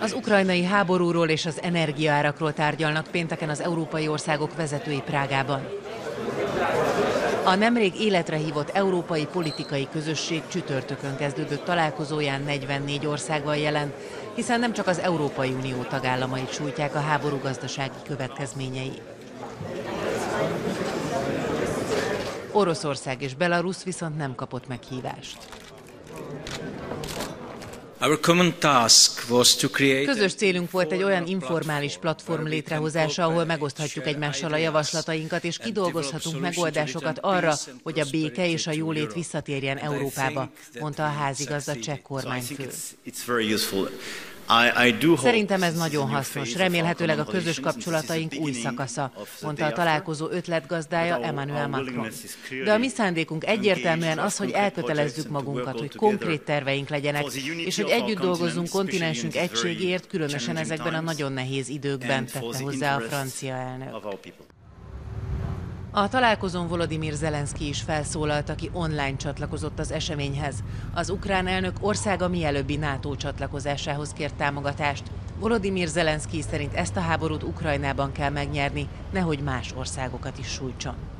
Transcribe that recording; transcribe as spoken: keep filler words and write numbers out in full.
Az ukrajnai háborúról és az energiaárakról tárgyalnak pénteken az európai országok vezetői Prágában. A nemrég életre hívott Európai Politikai Közösség csütörtökön kezdődött találkozóján negyvennégy ország van jelen, hiszen nem csak az Európai Unió tagállamait sújtják a háború gazdasági következményei. Oroszország és Belarus viszont nem kapott meghívást. Közös célunk volt egy olyan informális platform létrehozása, ahol megoszthatjuk egymással a javaslatainkat, és kidolgozhatunk megoldásokat arra, hogy a béke és a jólét visszatérjen Európába, mondta a házigazda cseh kormányfő. Szerintem ez nagyon hasznos, remélhetőleg a közös kapcsolataink új szakasza, mondta a találkozó ötletgazdája Emmanuel Macron. De a mi szándékunk egyértelműen az, hogy elkötelezzük magunkat, hogy konkrét terveink legyenek, és hogy együtt dolgozzunk kontinensünk egységéért, különösen ezekben a nagyon nehéz időkben, tette hozzá a francia elnök. A találkozón Volodymyr Zelenszky is felszólalt, aki online csatlakozott az eseményhez. Az ukrán elnök országa mielőbbi NATO csatlakozásához kért támogatást. Volodymyr Zelenszky szerint ezt a háborút Ukrajnában kell megnyerni, nehogy más országokat is sújtson.